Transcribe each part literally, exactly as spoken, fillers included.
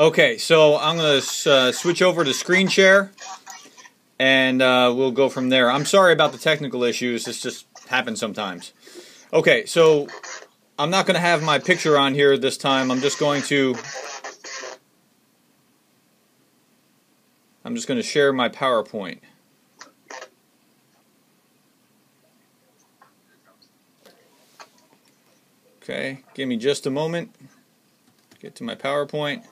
Okay, so I'm going to uh, switch over to screen share, and uh, we'll go from there. I'm sorry about the technical issues. This just happens sometimes. Okay, so I'm not going to have my picture on here this time. I'm just going to I'm just going to share my PowerPoint. Okay, give me just a moment. Get to my PowerPoint.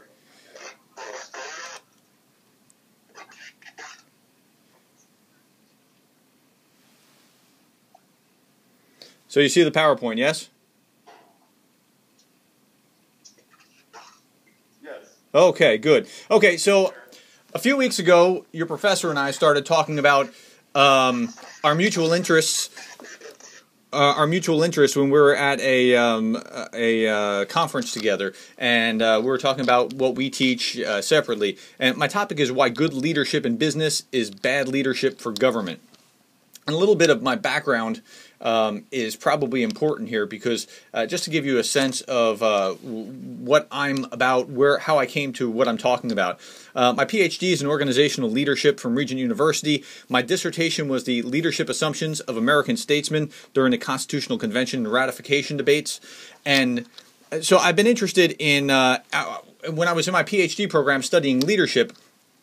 So you see the PowerPoint, yes? Yes. Okay, good. Okay, so a few weeks ago, your professor and I started talking about um, our mutual interests. Uh, our mutual interest when we were at a um, a uh, conference together, and uh, we were talking about what we teach uh, separately. And my topic is why good leadership in business is bad leadership for government. And a little bit of my background um, is probably important here because uh, just to give you a sense of uh, what I'm about, where, how I came to what I'm talking about. Uh, my PhD is in organizational leadership from Regent University. My dissertation was the leadership assumptions of American statesmen during the Constitutional Convention and ratification debates. And so I've been interested in, uh, when I was in my PhD program studying leadership,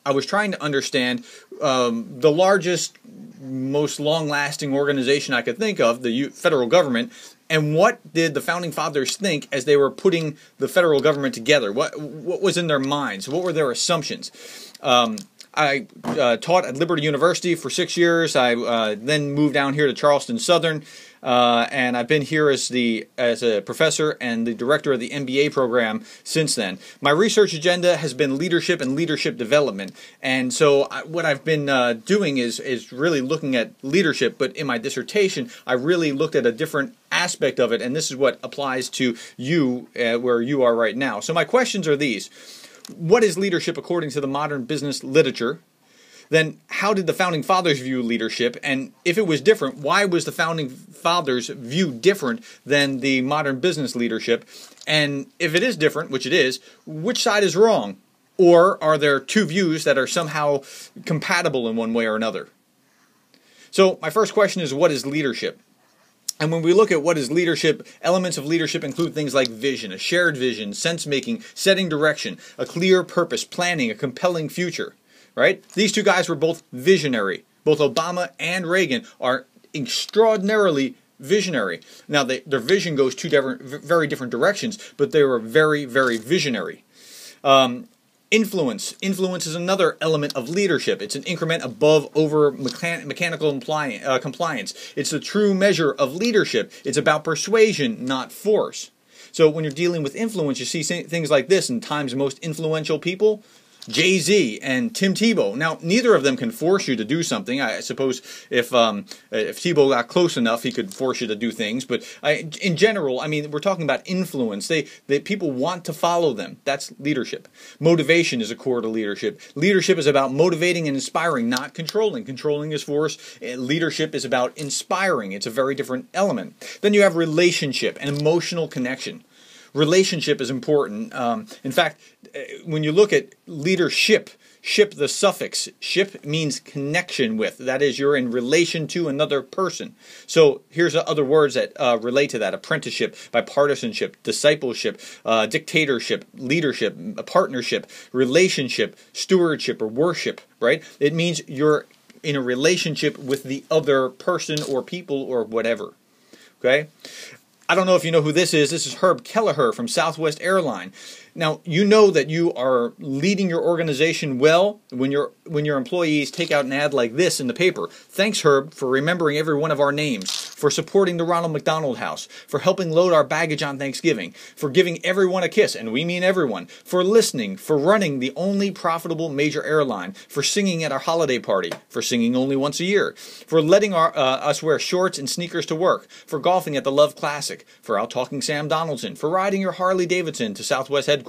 I was trying to understand um, the largest, most long-lasting organization I could think of, the U federal government, and what did the founding fathers think as they were putting the federal government together? What what was in their minds? What were their assumptions? Um, I uh, taught at Liberty University for six years. I uh, then moved down here to Charleston Southern, uh, and I've been here as the as a professor and the director of the M B A program since then. My research agenda has been leadership and leadership development, and so I, what I've been uh, doing is is really looking at leadership. But in my dissertation, I really looked at a different aspect of it, and this is what applies to you uh, where you are right now. So my questions are these. What is leadership according to the modern business literature? Then how did the Founding Fathers view leadership? And if it was different, why was the Founding Fathers view different than the modern business leadership? And if it is different, which it is, which side is wrong? Or are there two views that are somehow compatible in one way or another? So my first question is, what is leadership? And when we look at what is leadership, elements of leadership include things like vision, a shared vision, sense-making, setting direction, a clear purpose, planning, a compelling future, right? These two guys were both visionary. Both Obama and Reagan are extraordinarily visionary. Now, they, their vision goes two different, very different directions, but they were very, very visionary. Um, Influence. Influence is another element of leadership. It's an increment above over mechan mechanical uh, compliance. It's the true measure of leadership. It's about persuasion, not force. So when you're dealing with influence, you see things like this in Time's Most Influential People, Jay-Z and Tim Tebow. Now, neither of them can force you to do something. I suppose if um, if Tebow got close enough, he could force you to do things. But I, in general, I mean, we're talking about influence. They, they people want to follow them. That's leadership. Motivation is a core to leadership. Leadership is about motivating and inspiring, not controlling. Controlling is force. Leadership is about inspiring. It's a very different element. Then you have relationship and emotional connection. Relationship is important. Um, in fact, when you look at leadership, ship, the suffix, ship means connection with. That is, you're in relation to another person. So here's other words that uh, relate to that. Apprenticeship, bipartisanship, discipleship, uh, dictatorship, leadership, partnership, relationship, stewardship, or worship, right? It means you're in a relationship with the other person or people or whatever, okay? I don't know if you know who this is. This is Herb Kelleher from Southwest Airlines. Now, you know that you are leading your organization well when, you're, when your employees take out an ad like this in the paper. Thanks, Herb, for remembering every one of our names, for supporting the Ronald McDonald House, for helping load our baggage on Thanksgiving, for giving everyone a kiss, and we mean everyone, for listening, for running the only profitable major airline, for singing at our holiday party, for singing only once a year, for letting our, uh, us wear shorts and sneakers to work, for golfing at the Love Classic, for out-talking Sam Donaldson, for riding your Harley-Davidson to Southwest headquarters,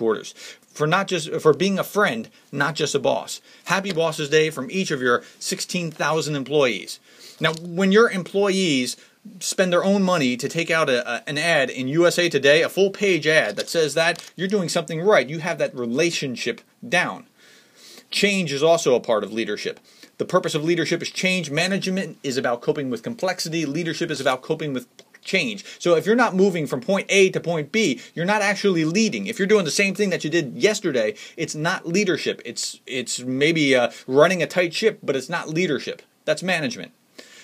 for not just for being a friend, not just a boss. Happy Bosses Day from each of your sixteen thousand employees. Now, when your employees spend their own money to take out a, a, an ad in U S A Today, a full-page ad that says that, you're doing something right. You have that relationship down. Change is also a part of leadership. The purpose of leadership is change. Management is about coping with complexity. Leadership is about coping with change. So if you're not moving from point A to point B, you're not actually leading. If you're doing the same thing that you did yesterday, it's not leadership. It's, it's maybe uh, running a tight ship, but it's not leadership. That's management.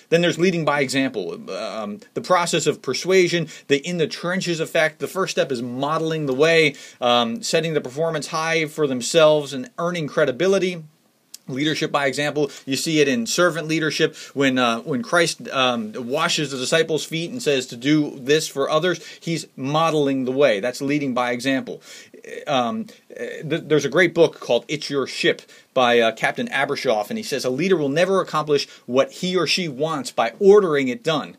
Then there's leading by example, um, the process of persuasion, the in the trenches effect. The first step is modeling the way, um, setting the performance high for themselves and earning credibility. Leadership by example, you see it in servant leadership when uh, when Christ um, washes the disciples' feet and says to do this for others, he's modeling the way. That's leading by example. Um, th there's a great book called It's Your Ship by uh, Captain Abershoff, and he says a leader will never accomplish what he or she wants by ordering it done.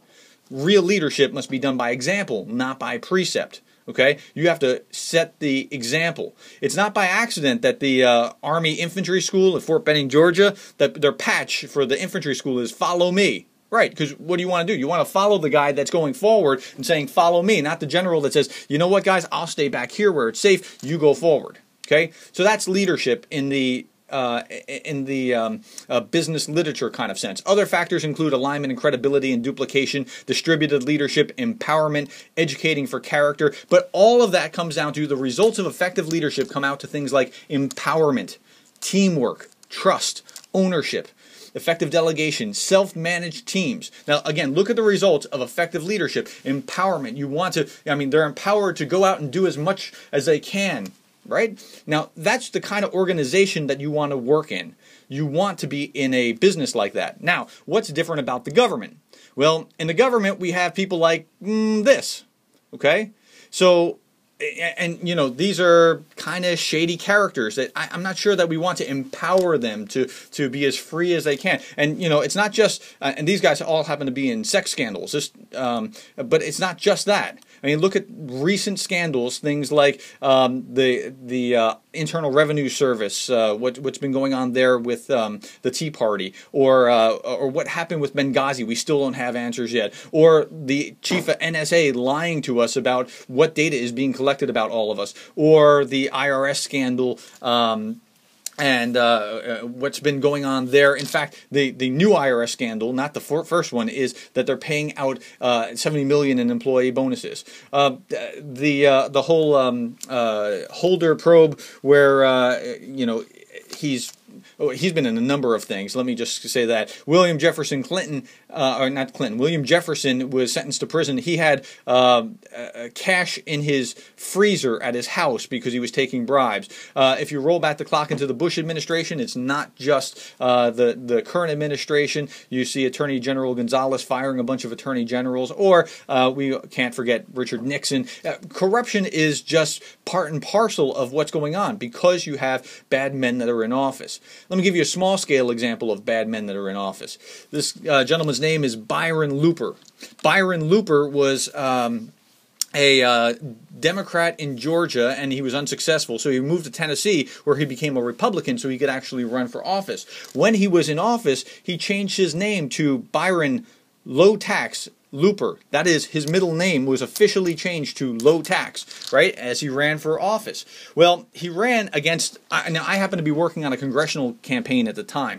Real leadership must be done by example, not by precept. Okay, you have to set the example. It's not by accident that the uh, Army Infantry School at Fort Benning, Georgia, that their patch for the infantry school is "Follow Me." Right, because what do you want to do? You want to follow the guy that's going forward and saying, "Follow me," not the general that says, "You know what, guys, I'll stay back here where it's safe. You go forward." Okay, so that's leadership in the Uh, in the um, uh, business literature kind of sense. Other factors include alignment and credibility and duplication, distributed leadership, empowerment, educating for character. But all of that comes down to the results of effective leadership come out to things like empowerment, teamwork, trust, ownership, effective delegation, self-managed teams. Now, again, look at the results of effective leadership. Empowerment. You want to, I mean, they're empowered to go out and do as much as they can. Right? Now, that's the kind of organization that you want to work in. You want to be in a business like that. Now, what's different about the government? Well, in the government, we have people like mm, this. Okay? So, and, you know, these are kind of shady characters that I, I'm not sure that we want to empower them to, to be as free as they can. And, you know, it's not just, uh, and these guys all happen to be in sex scandals, just, um, but it's not just that. I mean, look at recent scandals, things like um, the the uh, Internal Revenue Service, uh, what, what's been going on there with um, the Tea Party, or uh, or what happened with Benghazi. We still don't have answers yet. Or the chief of N S A lying to us about what data is being collected about all of us, or the I R S scandal. Um, And uh, what's been going on there. In fact, the, the new I R S scandal, not the first one, is that they're paying out uh, seventy million dollars in employee bonuses. Uh, the uh, the whole um, uh, Holder probe, where uh, you know he's oh, he's been in a number of things. Let me just say that William Jefferson Clinton, uh, or not Clinton, William Jefferson was sentenced to prison. He had uh, uh, cash in his freezer at his house because he was taking bribes. Uh, if you roll back the clock into the Bush administration, it's not just uh, the the current administration. You see Attorney General Gonzales firing a bunch of attorney generals, or uh, we can't forget Richard Nixon. Uh, corruption is just part and parcel of what's going on because you have bad men that are in office. Let me give you a small-scale example of bad men that are in office. This uh, gentleman's name is Byron Looper. Byron Looper was um, a uh, Democrat in Georgia, and he was unsuccessful. So he moved to Tennessee, where he became a Republican so he could actually run for office. When he was in office, he changed his name to Byron Low Tax Looper. That is, his middle name was officially changed to Low Tax, right, as he ran for office. Well, he ran against, now I happen to be working on a congressional campaign at the time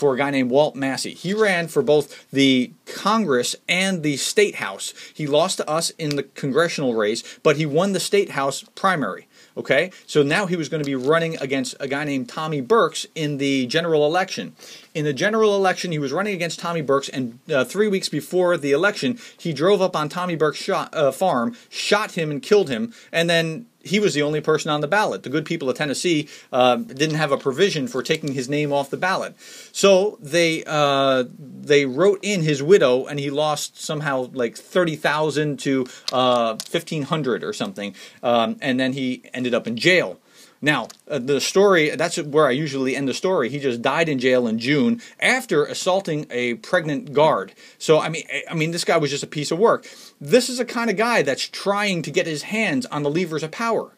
for a guy named Walt Massey. He ran for both the Congress and the State House. He lost to us in the congressional race, but he won the State House primary. Okay, so now he was going to be running against a guy named Tommy Burks in the general election. In the general election, he was running against Tommy Burks, and uh, three weeks before the election, he drove up on Tommy Burks' shot, uh, farm, shot him and killed him, and then he was the only person on the ballot. The good people of Tennessee uh, didn't have a provision for taking his name off the ballot. So they uh, they wrote in his widow, and he lost somehow like thirty thousand dollars to uh, fifteen hundred dollars or something, um, and then he ended up in jail. Now, uh, the story, that's where I usually end the story. He just died in jail in June after assaulting a pregnant guard. So, I mean, I mean, this guy was just a piece of work. This is the kind of guy that's trying to get his hands on the levers of power.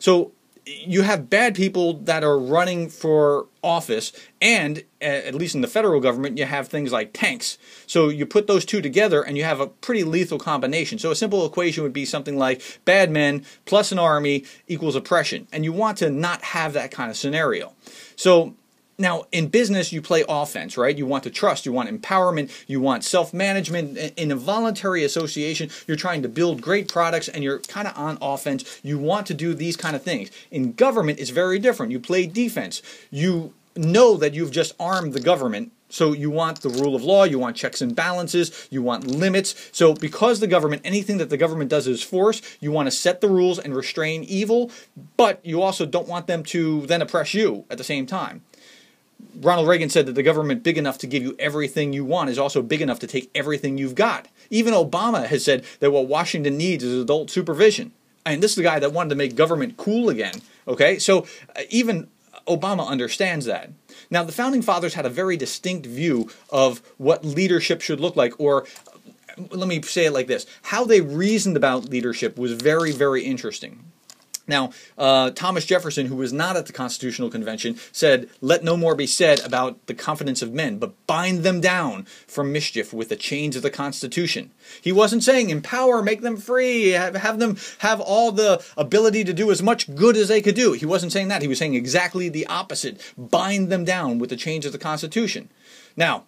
So you have bad people that are running for office, and at least in the federal government, you have things like tanks. So you put those two together and you have a pretty lethal combination. So a simple equation would be something like bad men plus an army equals oppression. And you want to not have that kind of scenario. So now, in business, you play offense, right? You want to trust, you want empowerment, you want self-management. In a voluntary association, you're trying to build great products and you're kind of on offense. You want to do these kind of things. In government, it's very different. You play defense. You know that you've just armed the government, so you want the rule of law, you want checks and balances, you want limits. So because the government, anything that the government does is force, you want to set the rules and restrain evil, but you also don't want them to then oppress you at the same time. Ronald Reagan said that the government big enough to give you everything you want is also big enough to take everything you've got. Even Obama has said that what Washington needs is adult supervision. And this is the guy that wanted to make government cool again. Okay, so even Obama understands that. Now, the Founding Fathers had a very distinct view of what leadership should look like, or let me say it like this. How they reasoned about leadership was very, very interesting. Now, uh, Thomas Jefferson, who was not at the Constitutional Convention, said, "Let no more be said about the confidence of men, but bind them down from mischief with the chains of the Constitution." He wasn't saying empower, make them free, have, have them have all the ability to do as much good as they could do. He wasn't saying that. He was saying exactly the opposite. Bind them down with the chains of the Constitution. Now,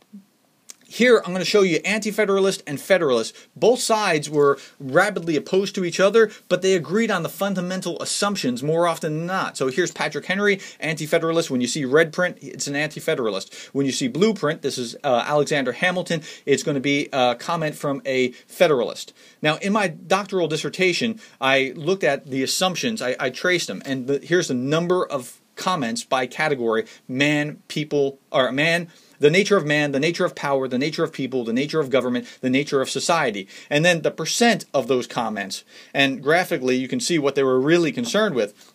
here, I'm going to show you anti-federalist and federalist. Both sides were rapidly opposed to each other, but they agreed on the fundamental assumptions more often than not. So here's Patrick Henry, anti-federalist. When you see red print, it's an anti-federalist. When you see blue print, this is uh, Alexander Hamilton, it's going to be a comment from a federalist. Now, in my doctoral dissertation, I looked at the assumptions. I, I traced them, and the, here's the number of comments by category: man, people, or man, the nature of man, the nature of power, the nature of people, the nature of government, the nature of society, and then the percent of those comments. And graphically, you can see what they were really concerned with.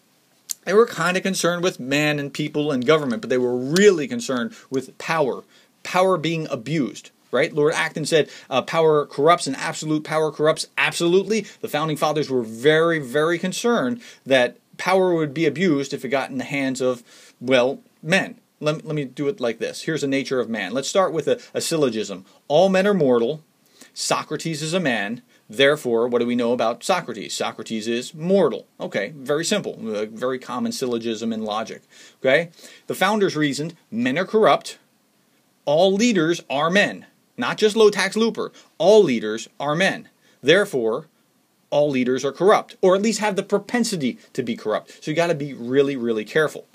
They were kind of concerned with man and people and government, but they were really concerned with power, power being abused. Right? Lord Acton said uh, power corrupts and absolute power corrupts absolutely. The Founding Fathers were very, very concerned that power would be abused if it got in the hands of, well, men. Let me, let me do it like this. Here's the nature of man. Let's start with a, a syllogism. All men are mortal. Socrates is a man. Therefore, what do we know about Socrates? Socrates is mortal. Okay, very simple. A very common syllogism in logic. Okay? The Founders reasoned men are corrupt. All leaders are men. Not just low-tax Looper. All leaders are men. Therefore, all leaders are corrupt, or at least have the propensity to be corrupt. So you got to be really, really careful.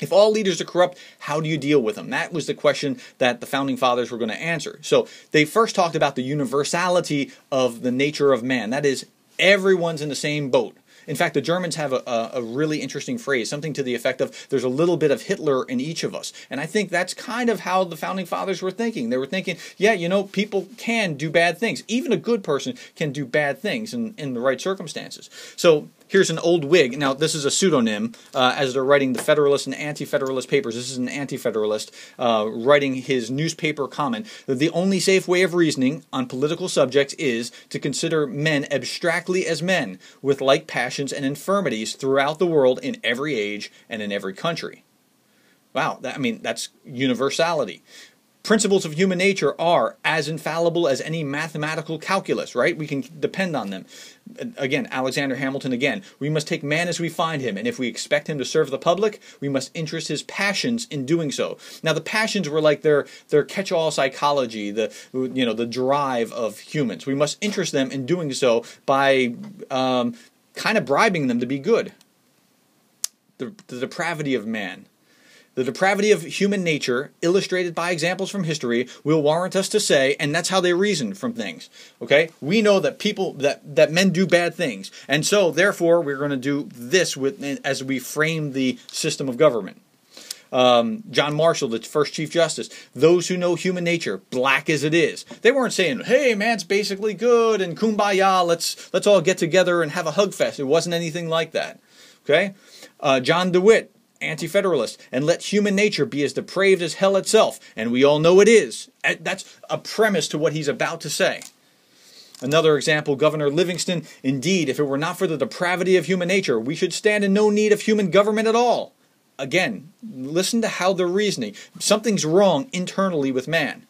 If all leaders are corrupt, how do you deal with them? That was the question that the Founding Fathers were going to answer. So they first talked about the universality of the nature of man. That is, everyone's in the same boat. In fact, the Germans have a, a, a really interesting phrase, something to the effect of, there's a little bit of Hitler in each of us. And I think that's kind of how the Founding Fathers were thinking. They were thinking, yeah, you know, people can do bad things. Even a good person can do bad things in, in the right circumstances. So here's an old Whig. Now, this is a pseudonym uh, as they're writing the Federalist and Anti-Federalist papers. This is an Anti-Federalist uh, writing his newspaper comment. The only safe way of reasoning on political subjects is to consider men abstractly as men, with like passions and infirmities throughout the world in every age and in every country. Wow, that, I mean, that's universality. Principles of human nature are as infallible as any mathematical calculus, right? We can depend on them. Again, Alexander Hamilton again. We must take man as we find him, and if we expect him to serve the public, we must interest his passions in doing so. Now, the passions were like their, their catch-all psychology, the, you know, the drive of humans. We must interest them in doing so by um, kind of bribing them to be good. The, the depravity of man. The depravity of human nature, illustrated by examples from history, will warrant us to say, and that's how they reason from things, okay? We know that people, that, that men do bad things, and so, therefore, we're going to do this with, as we frame the system of government. Um, John Marshall, the first Chief Justice, those who know human nature, black as it is. They weren't saying, hey, man's basically good, and kumbaya, let's, let's all get together and have a hug fest. It wasn't anything like that, okay? Uh, John DeWitt, anti-federalist, and let human nature be as depraved as hell itself, and we all know it is. That's a premise to what he's about to say. Another example, Governor Livingston, indeed, if it were not for the depravity of human nature, we should stand in no need of human government at all. Again, listen to how they're reasoning. Something's wrong internally with man.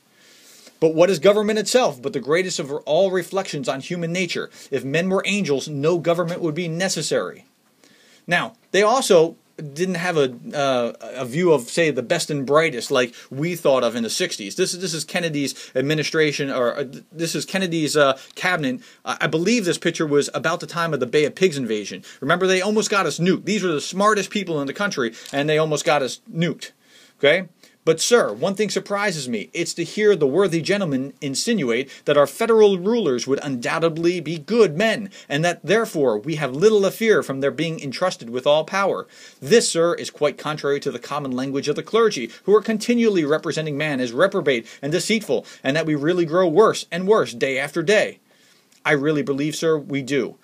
But what is government itself but the greatest of all reflections on human nature? If men were angels, no government would be necessary. Now, they also didn't have a, uh, a view of, say, the best and brightest like we thought of in the sixties. This is, this is Kennedy's administration, or uh, this is Kennedy's uh, cabinet. Uh, I believe this picture was about the time of the Bay of Pigs invasion. Remember, they almost got us nuked. These were the smartest people in the country, and they almost got us nuked. Okay? But, sir, one thing surprises me. It's to hear the worthy gentleman insinuate that our federal rulers would undoubtedly be good men, and that, therefore, we have little to fear from their being entrusted with all power. This, sir, is quite contrary to the common language of the clergy, who are continually representing man as reprobate and deceitful, and that we really grow worse and worse day after day. I really believe, sir, we do.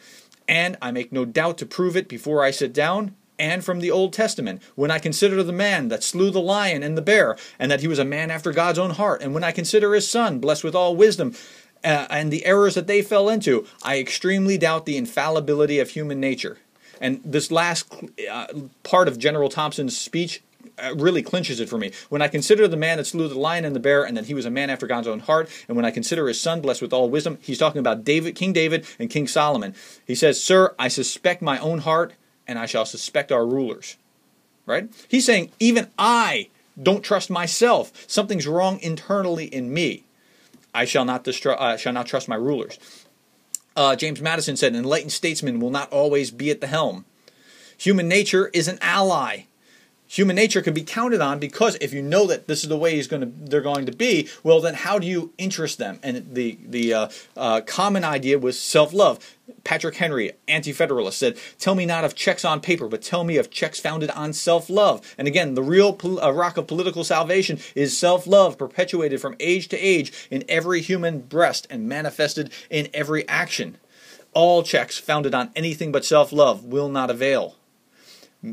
And I make no doubt to prove it before I sit down, and from the Old Testament, when I consider the man that slew the lion and the bear, and that he was a man after God's own heart, and when I consider his son, blessed with all wisdom, uh, and the errors that they fell into, I extremely doubt the infallibility of human nature. And this last uh, part of General Thompson's speech uh, really clinches it for me. When I consider the man that slew the lion and the bear, and that he was a man after God's own heart, and when I consider his son, blessed with all wisdom, he's talking about David, King David and King Solomon. He says, sir, I suspect my own heart, and I shall suspect our rulers, right? He's saying, even I don't trust myself. Something's wrong internally in me. I shall not, distru- uh, shall not trust my rulers. Uh, James Madison said, an enlightened statesman will not always be at the helm. Human nature is an ally. Human nature can be counted on, because if you know that this is the way he's going to, they're going to be, well, then how do you interest them? And the the uh, uh, common idea was self-love. Patrick Henry, anti-federalist, said, "Tell me not of checks on paper, but tell me of checks founded on self-love." And again, the real pol- uh, rock of political salvation is self-love, perpetuated from age to age in every human breast and manifested in every action. All checks founded on anything but self-love will not avail.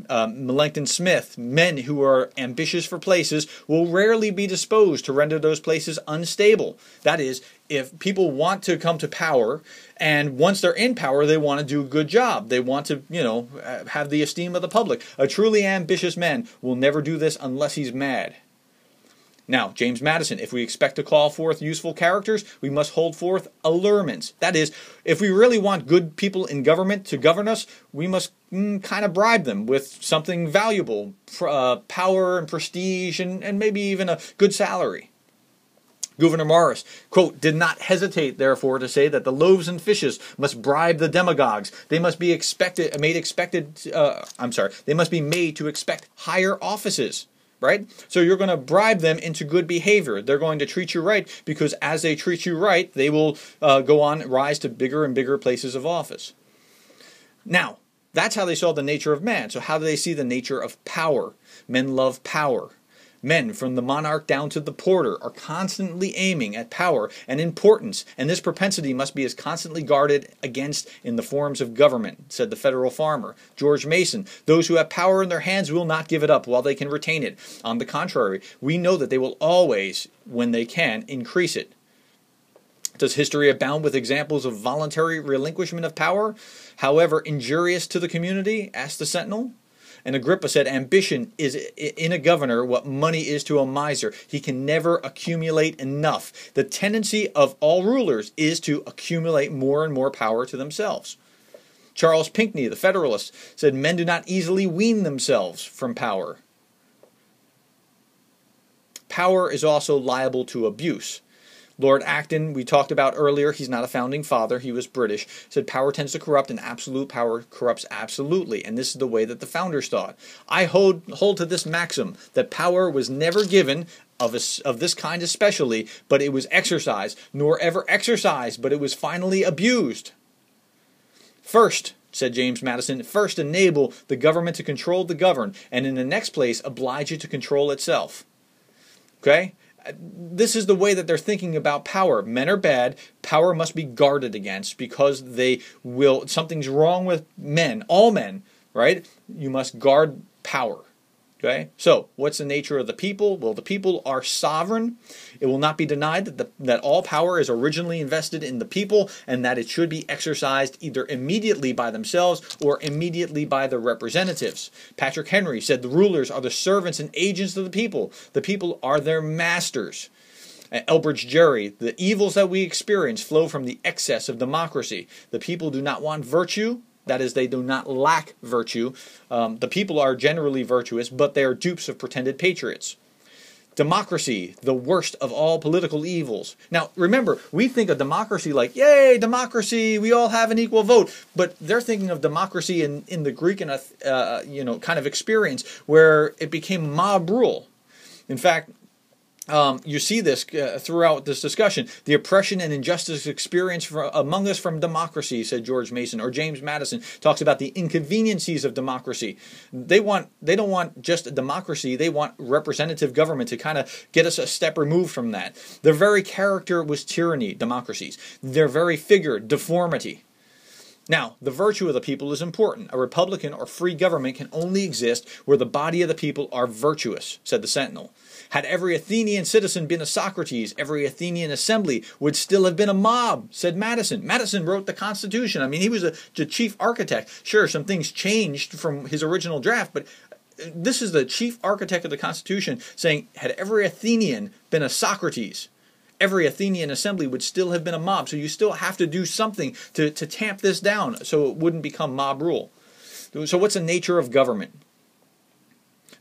Uh, Melanchthon Smith, men who are ambitious for places will rarely be disposed to render those places unstable. That is, if people want to come to power, and once they're in power, they want to do a good job. They want to, you know, have the esteem of the public. A truly ambitious man will never do this unless he's mad. Now, James Madison, if we expect to call forth useful characters, we must hold forth allurements. That is, if we really want good people in government to govern us, we must mm, kind of bribe them with something valuable, uh, power and prestige, and, and maybe even a good salary. Gouverneur Morris, quote, did not hesitate, therefore, to say that the loaves and fishes must bribe the demagogues. They must be expected, made expected, uh, I'm sorry, they must be made to expect higher offices. Right? So you're going to bribe them into good behavior. They're going to treat you right, because as they treat you right, they will uh, go on, rise to bigger and bigger places of office. Now, that's how they saw the nature of man. So how do they see the nature of power? Men love power. Men, from the monarch down to the porter, are constantly aiming at power and importance, and this propensity must be as constantly guarded against in the forms of government, said the federal farmer. George Mason, those who have power in their hands will not give it up while they can retain it. On the contrary, we know that they will always, when they can, increase it. Does history abound with examples of voluntary relinquishment of power, however injurious to the community? Asked the sentinel. And Agrippa said, ambition is in a governor what money is to a miser. He can never accumulate enough. The tendency of all rulers is to accumulate more and more power to themselves. Charles Pinckney, the Federalist, said, men do not easily wean themselves from power. Power is also liable to abuse. Lord Acton, we talked about earlier, he's not a founding father, he was British, said power tends to corrupt, and absolute power corrupts absolutely, and this is the way that the founders thought. I hold, hold to this maxim, that power was never given, of, a, of this kind especially, but it was exercised, nor ever exercised, but it was finally abused. First, said James Madison, first enable the government to control the governed, and in the next place, oblige it to control itself. Okay? This is the way that they're thinking about power. Men are bad. Power must be guarded against, because they will, something's wrong with men, all men, right? You must guard power. Okay, so what's the nature of the people? Well, the people are sovereign. It will not be denied that, the, that all power is originally invested in the people and that it should be exercised either immediately by themselves or immediately by their representatives. Patrick Henry said the rulers are the servants and agents of the people. The people are their masters. At Elbridge Gerry, the evils that we experience flow from the excess of democracy. The people do not want virtue. That is, they do not lack virtue. Um, the people are generally virtuous, but they are dupes of pretended patriots. Democracy, the worst of all political evils. Now, remember, we think of democracy like, yay, democracy, we all have an equal vote. But they're thinking of democracy in, in the Greek and uh, you know kind of experience where it became mob rule. In fact, Um, you see this uh, throughout this discussion. The oppression and injustice experienced from, among us from democracy, said George Mason, or James Madison talks about the inconveniencies of democracy. They want, they don't want just a democracy. They want representative government to kind of get us a step removed from that. Their very character was tyranny, democracies. Their very figure, deformity. Now, the virtue of the people is important. A republican or free government can only exist where the body of the people are virtuous, said the Sentinel. Had every Athenian citizen been a Socrates, every Athenian assembly would still have been a mob, said Madison. Madison wrote the Constitution. I mean, he was a, the chief architect. Sure, some things changed from his original draft, but this is the chief architect of the Constitution saying, had every Athenian been a Socrates, every Athenian assembly would still have been a mob. So you still have to do something to, to tamp this down so it wouldn't become mob rule. So what's the nature of government?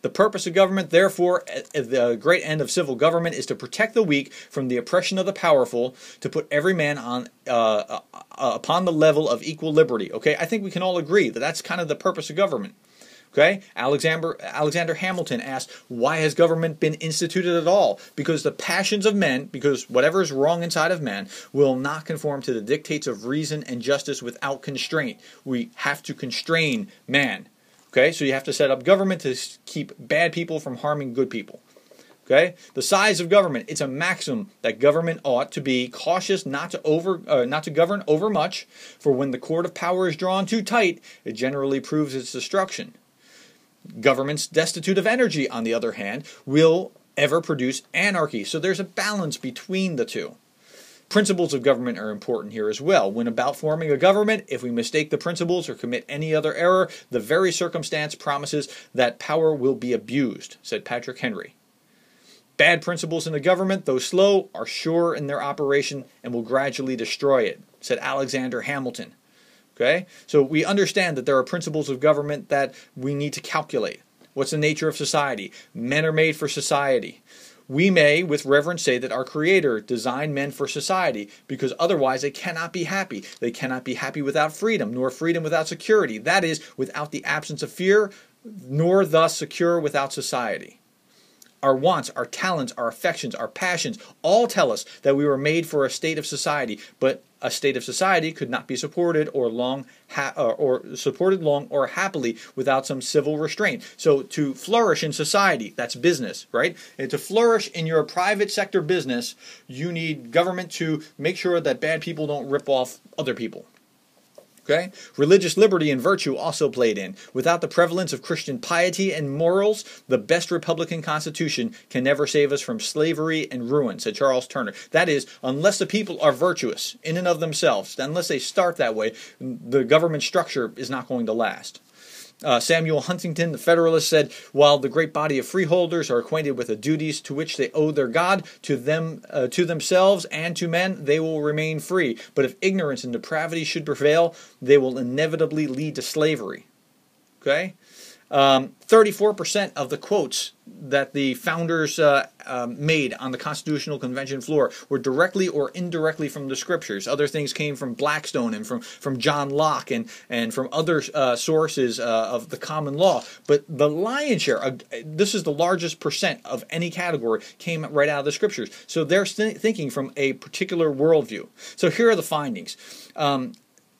The purpose of government, therefore, at the great end of civil government, is to protect the weak from the oppression of the powerful, to put every man on uh, uh, upon the level of equal liberty. Okay, I think we can all agree that that's kind of the purpose of government. Okay, Alexander, Alexander Hamilton asked, why has government been instituted at all? Because the passions of men, because whatever is wrong inside of man, will not conform to the dictates of reason and justice without constraint. We have to constrain man. Okay, so you have to set up government to keep bad people from harming good people. Okay, the size of government, it's a maxim that government ought to be cautious not to over, uh, not to govern over much, for when the cord of power is drawn too tight, it generally proves its destruction. Governments destitute of energy, on the other hand, will ever produce anarchy. So there's a balance between the two. Principles of government are important here as well. When about forming a government, if we mistake the principles or commit any other error, the very circumstance promises that power will be abused, said Patrick Henry. Bad principles in the government, though slow, are sure in their operation and will gradually destroy it, said Alexander Hamilton. Okay, so we understand that there are principles of government that we need to calculate. What's the nature of society? Men are made for society. We may, with reverence, say that our Creator designed men for society, because otherwise they cannot be happy. They cannot be happy without freedom, nor freedom without security. That is, without the absence of fear, nor thus secure without society. Our wants, our talents, our affections, our passions all tell us that we were made for a state of society, but a state of society could not be supported or long ha or supported long or happily without some civil restraint. So to flourish in society, that's business, right? And to flourish in your private sector business, you need government to make sure that bad people don't rip off other people. Okay? Religious liberty and virtue also played in. Without the prevalence of Christian piety and morals, the best Republican Constitution can never save us from slavery and ruin, said Charles Turner. That is, unless the people are virtuous in and of themselves, unless they start that way, the government structure is not going to last. Uh, Samuel Huntington, the Federalist, said, while the great body of freeholders are acquainted with the duties to which they owe their God, to them, uh, to themselves and to men, they will remain free. But if ignorance and depravity should prevail, they will inevitably lead to slavery. Okay? Um, thirty-four percent of the quotes that the founders uh, um, made on the Constitutional Convention floor were directly or indirectly from the scriptures. Other things came from Blackstone and from, from John Locke and, and from other uh, sources uh, of the common law. But the lion's share, uh, this is the largest percent of any category, came right out of the scriptures. So they're th- thinking from a particular worldview. So here are the findings. Um,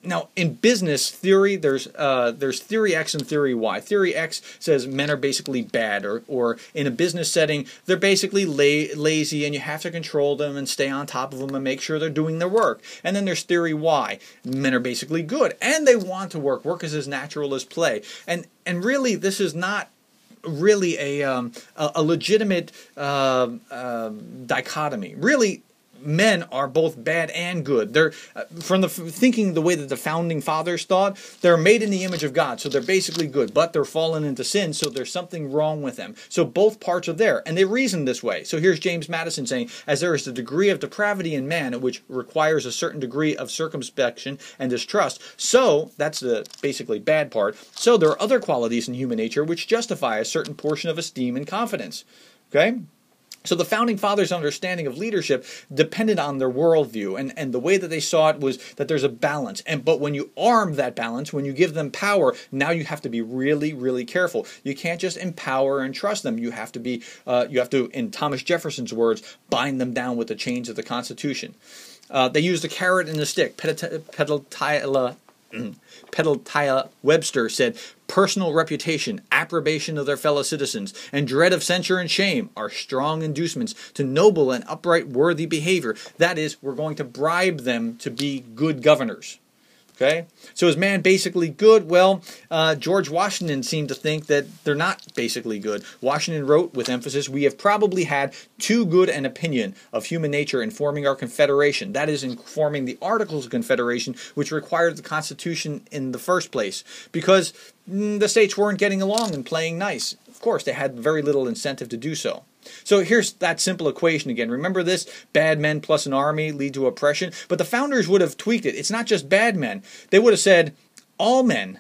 Now, in business theory, there's uh, there's Theory X and Theory Y. Theory X says men are basically bad, or or in a business setting, they're basically la lazy, and you have to control them and stay on top of them and make sure they're doing their work. And then there's Theory Y. Men are basically good, and they want to work. Work is as natural as play. And and really, this is not really a um, a, a legitimate uh, uh, dichotomy. Really, men are both bad and good. They're uh, from the thinking the way that the founding fathers thought. They're made in the image of God, so they're basically good, but they're fallen into sin, so there's something wrong with them. So both parts are there, and they reason this way. So here's James Madison saying, as there is the degree of depravity in man, which requires a certain degree of circumspection and distrust, so that's the basically bad part. So there are other qualities in human nature which justify a certain portion of esteem and confidence. Okay? So the Founding Fathers' understanding of leadership depended on their worldview, and, and the way that they saw it was that there's a balance. And but when you arm that balance, when you give them power, now you have to be really, really careful. You can't just empower and trust them. You have to be, uh, you have to, in Thomas Jefferson's words, bind them down with the chains of the Constitution. Uh, they used the carrot and the stick. Pedatilia. Pedatiah Webster said, personal reputation, approbation of their fellow citizens, and dread of censure and shame are strong inducements to noble and upright worthy behavior. That is, we're going to bribe them to be good governors. Okay? So is man basically good? Well, uh, George Washington seemed to think that they're not basically good. Washington wrote with emphasis, we have probably had too good an opinion of human nature in forming our Confederation. That is, in forming the Articles of Confederation, which required the Constitution in the first place. Because mm, the states weren't getting along and playing nice. Of course, they had very little incentive to do so. So here's that simple equation again. Remember this? Bad men plus an army lead to oppression. But the founders would have tweaked it. It's not just bad men. They would have said, all men.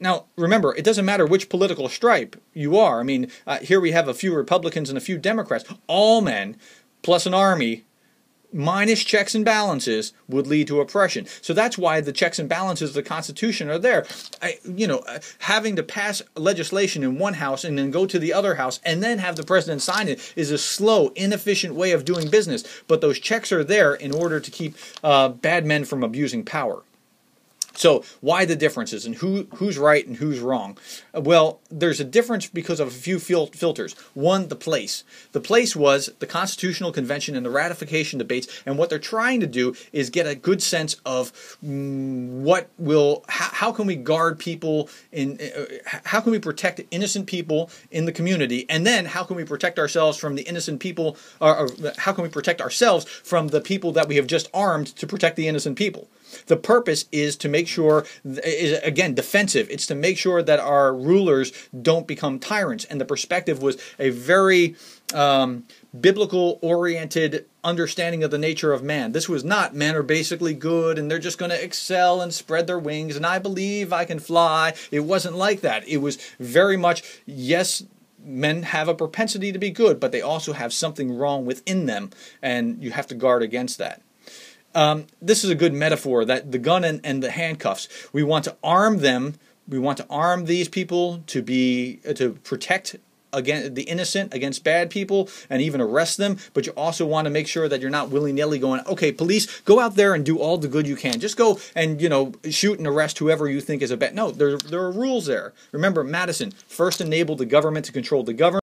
Now, remember, it doesn't matter which political stripe you are. I mean, uh, here we have a few Republicans and a few Democrats. All men plus an army minus checks and balances would lead to oppression. So that's why the checks and balances of the Constitution are there. I, you know, having to pass legislation in one house and then go to the other house and then have the president sign it is a slow, inefficient way of doing business. But those checks are there in order to keep uh, bad men from abusing power. So why the differences and who who's right and who's wrong? Well, there's a difference because of a few fil filters. One, the place. The place was the Constitutional Convention and the ratification debates, and what they're trying to do is get a good sense of what will, how, how can we guard people in, uh, how can we protect innocent people in the community, and then how can we protect ourselves from the innocent people, or, or how can we protect ourselves from the people that we have just armed to protect the innocent people? The purpose is to make sure, is again, defensive. It's to make sure that our rulers don't become tyrants. And the perspective was a very um, biblical-oriented understanding of the nature of man. This was not men are basically good and they're just going to excel and spread their wings and I believe I can fly. It wasn't like that. It was very much, yes, men have a propensity to be good, but they also have something wrong within them, and you have to guard against that. Um, this is a good metaphor, that the gun and, and the handcuffs. We want to arm them. We want to arm these people to be uh, to protect against the innocent, against bad people, and even arrest them. But you also want to make sure that you're not willy-nilly going, okay, police, go out there and do all the good you can. Just go and, you know, shoot and arrest whoever you think is a bad. No, there, there are rules there. Remember, Madison first enabled the government to control the government.